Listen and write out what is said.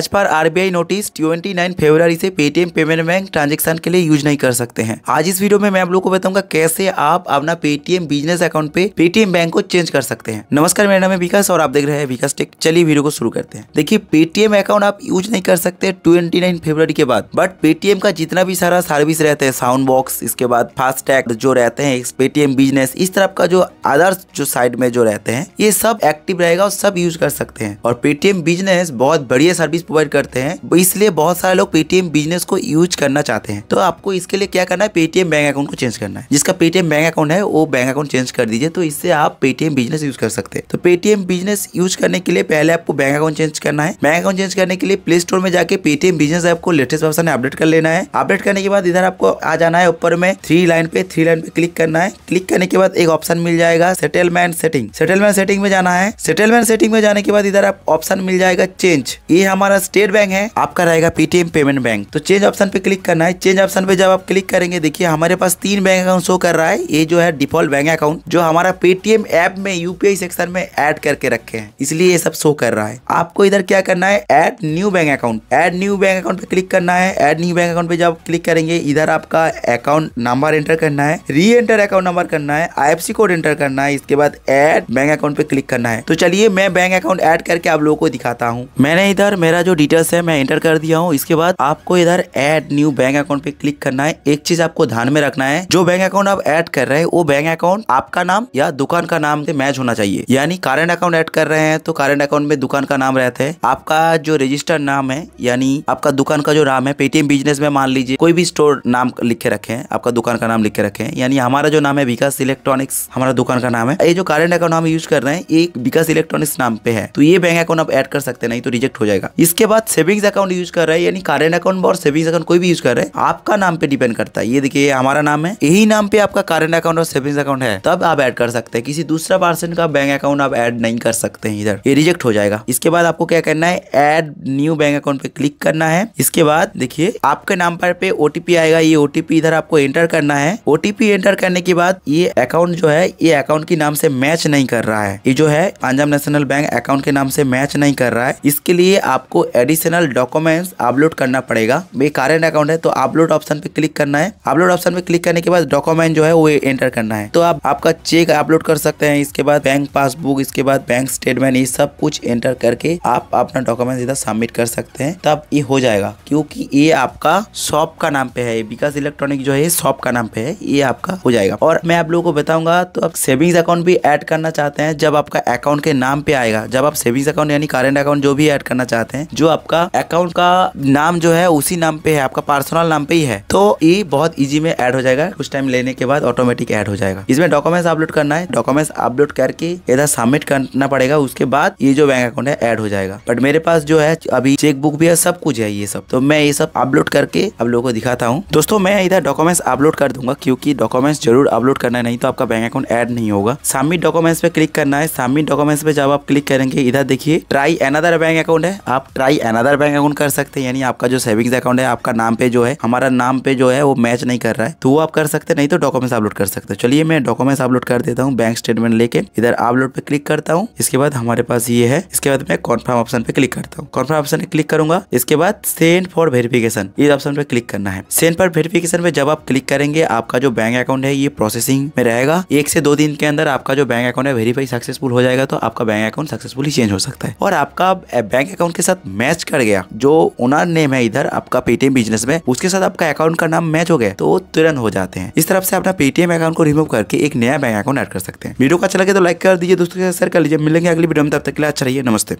As per RBI notice 29 फरवरी से Paytm payment bank transaction के लिए यूज नहीं कर सकते हैं। आज इस वीडियो में मैं आप लोगों को बताऊंगा कैसे आप अपना पेटीएम बिजनेस अकाउंट पे पेटीएम बैंक को चेंज कर सकते हैं। नमस्कार, मेरा नाम है विकास और आप देख रहे हैं विकास टेक। चलिए वीडियो को शुरू करते हैं। देखिए, पेटीएम अकाउंट आप यूज नहीं कर सकते 29 फरवरी के बाद, बट पेटीएम का जितना भी सारा सर्विस रहते हैं, साउंड बॉक्स, इसके बाद फास्टैग जो रहते हैं, पेटीएम बिजनेस, इस तरह का जो अदर्स जो साइड में जो रहते हैं, ये सब एक्टिव रहेगा और सब यूज कर सकते हैं। और पेटीएम बिजनेस बहुत बढ़िया सर्विस प्रोवाइड करते हैं, इसलिए बहुत सारे लोग पेटीएम बिजनेस को यूज करना चाहते हैं। तो आपको इसके लिए क्या करना है, पेटीएम बैंक अकाउंट को चेंज करना है। जिसका पेटीएम बैंक अकाउंट है वो बैंक अकाउंट चेंज कर दीजिए, तो इससे आप पेटीएम बिजनेस यूज कर सकते हैं। तो पेटीएम बिजनेस यूज करने के लिए पहले आपको बैंक अकाउंट चेंज करना है। बैंक अकाउंट चेंज करने के लिए प्ले स्टोर में जाके पेटीएम बिजनेस ऐप को लेटेस्ट वर्जन में अपडेट कर लेना है। अपडेट करने के बाद इधर आपको आ जाना है, ऊपर में थ्री लाइन पे क्लिक करना है। क्लिक करने के बाद एक ऑप्शन मिल जाएगा सेटलमेंट सेटिंग में जाना है। सेटलमेंट सेटिंग में जाने के बाद इधर आप ऑप्शन मिल जाएगा चेंज। ये हमारा स्टेट बैंक है, आपका रहेगा पेटीएम पेमेंट बैंक। तो चेंज ऑप्शन पे क्लिक करना है। चेंज ऑप्शन पे जब आप क्लिक करेंगे, देखिए हमारे पास 3 बैंक अकाउंट शो कर रहा है। ये जो है डिफॉल्ट बैंक अकाउंट जो हमारा पेटीएम ऐप में यूपीआई सेक्शन में एड करके रखे हैं, इसलिए ये सब शो कर रहा है। आपको इधर क्या करना है, एड न्यू बैंक अकाउंट पे क्लिक करना है। एड न्यू बैंक अकाउंट पे जब क्लिक करेंगे, इधर आपका अकाउंट नंबर एंटर करना है, री एंटर अकाउंट नंबर करना है, आईएफएससी कोड एंटर करना है, इसके बाद ऐड बैंक अकाउंट पे क्लिक करना है। तो चलिए मैं बैंक अकाउंट ऐड करके आप लोगों को दिखाता हूँ। मैंने इधर मेरा जो डिटेल्स है मैं एंटर कर दिया हूँ। इसके बाद आपको इधर ऐड न्यू बैंक अकाउंट पे क्लिक करना है। एक चीज आपको ध्यान में रखना है, जो बैंक अकाउंट आप ऐड कर रहे हैं वो बैंक अकाउंट आपका नाम या दुकान का नाम से मैच होना चाहिए। यानी करंट अकाउंट ऐड कर रहे हैं तो करंट अकाउंट में दुकान का नाम रहता है, आपका जो रजिस्टर्ड नाम है यानी आपका दुकान का जो नाम है, पेटीएम बिजनेस में मान लीजिए कोई भी स्टोर नाम लिखे रखे हैं, आपका दुकान का नाम लिखे रखे हैं, यानी हमारा जो नाम है विकास इलेक्ट्रॉनिक्स, हमारा दुकान का नाम है। ये जो करंट अकाउंट हम यूज कर रहे हैं ये विकास इलेक्ट्रॉनिक्स नाम पे है, तो ये बैंक अकाउंट आप ऐड कर सकते हैं, नहीं तो रिजेक्ट हो जाएगा। इसके बाद सेविंग्स अकाउंट यूज कर रहे हैं, यानी करंट अकाउंट और सेविंग्स अकाउंट कोई भी यूज कर रहे हैं, आपका नाम पे डिपेंड करता है। ये देखिए हमारा नाम है, यही नाम पे आपका करंट अकाउंट और सेविंग्स अकाउंट है, तब आप ऐड कर सकते हैं। किसी दूसरा पर्सन का बैंक अकाउंट आप ऐड नहीं कर सकते हैं, इधर ये रिजेक्ट हो जाएगा। इसके बाद आपको क्या करना है, ऐड न्यू बैंक अकाउंट पे क्लिक करना है। इसके बाद देखिए आपके नाम पे ओटीपी आएगा, ये ओटीपी इधर आपको एंटर करना है। ओटीपी एंटर करने के बाद ये अकाउंट जो है ये अकाउंट के नाम से मैच नहीं कर रहा है, ये जो है पंजाब नेशनल बैंक अकाउंट के नाम से मैच नहीं कर रहा है। इसके लिए आपको एडिशनल डॉक्यूमेंट्स अपलोड करना पड़ेगा। ये करंट अकाउंट है तो अपलोड ऑप्शन पे क्लिक करना है। अपलोड ऑप्शन पे क्लिक करने के बाद डॉक्यूमेंट जो है वो एंटर करना है, तो आप आपका चेक अपलोड कर सकते हैं। इसके बाद बैंक पासबुक, इसके बाद बैंक स्टेटमेंट, ये सब कुछ एंटर करके आप अपना डॉक्यूमेंट इधर सबमिट कर सकते हैं, तब ये हो जाएगा। क्योंकि ये आपका शॉप का नाम पे है, विकास इलेक्ट्रॉनिक जो है शॉप का नाम पे है, ये आपका हो जाएगा। और मैं आप लोगों को बताऊंगा, तो आप सेविंग्स अकाउंट भी ऐड करना चाहते हैं, जब आपका अकाउंट के नाम पे आएगा, जब आप सेविंग्स अकाउंट यानी करंट अकाउंट जो भी ऐड करना चाहते हैं, जो आपका अकाउंट का नाम जो है उसी नाम पे है, आपका पर्सनल नाम पे ही है, तो ये बहुत इजी में ऐड हो जाएगा। कुछ टाइम लेने के बाद ऑटोमेटिक ऐड हो जाएगा। इसमें डॉक्यूमेंट्स अपलोड करना है, डॉक्यूमेंट्स अपलोड करके इधर सबमिट करना पड़ेगा, उसके बाद ये जो बैंक अकाउंट है ऐड हो जाएगा। बट मेरे पास जो है अभी चेकबुक भी है, सब कुछ है ये सब, तो मैं ये सब अपलोड करके आप लोगों को दिखाता हूँ। दोस्तों मैं इधर डॉक्यूमेंट्स अपलोड कर दूंगा, क्योंकि डॉक्यूमेंट्स जरूर अपलोड करना है, नहीं तो आपका बैंक अकाउंट ऐड नहीं होगा। सबमिट डॉक्यूमेंट्स पे क्लिक करना है। सबमिट डॉक्यूमेंट्स पे जब आप क्लिक करेंगे, इधर देखिए ट्राई अनदर बैंक अकाउंट है, आप ट्राई अनदर बैंक अकाउंट कर सकते हैं। यानी आपका जो सेविंग्स अकाउंट है आपका नाम पे जो है, हमारा नाम पे जो है वो मैच नहीं कर रहा है, तो वो आप कर सकते, नहीं तो डॉक्यूमेंट्स अपलोड कर सकते। चलिए मैं डॉक्यूमेंट्स अपलोड कर देता हूँ, बैंक स्टेटमेंट लेके इधर अपलोड पे क्लिक करता हूँ। इसके बाद हमारे पास ये है, इसके बाद मैं कॉन्फर्म ऑप्शन पे क्लिक करता हूँ। कॉन्फर्म ऑप्शन पे क्लिक करूंगा, इसके बाद सेंड फॉर वेरिफिकेशन, इस ऑप्शन पे क्लिक करना है। सेंड फॉर वेरिफिकेशन पे जब आप क्लिक करेंगे, आपका जो बैंक अकाउंट है ये प्रोसेसिंग में रहेगा। 1 से 2 दिन के अंदर आपका जो बैंक अकाउंट है वेरीफाई सक्सेसफुल हो जाएगा, तो आपका बैंक अकाउंट सक्सेसफुली चेंज हो सकता है। और आपका बैंक अकाउंट के साथ मैच कर गया जो ओनर नेम है इधर आपका पेटीएम बिजनेस में, उसके साथ आपका अकाउंट का नाम मैच हो गया, तो तुरंत हो जाते हैं। इस तरफ से अपना पेटीएम अकाउंट को रिमूव करके एक नया बैंक अकाउंट ऐड कर सकते हैं। वीडियो को अच्छा लगे तो लाइक कर दीजिए, दोस्तों के साथ शेयर कर लीजिए। मिलेंगे अगली वीडियो में, तब तक के लिए अच्छा रहिए, नमस्ते।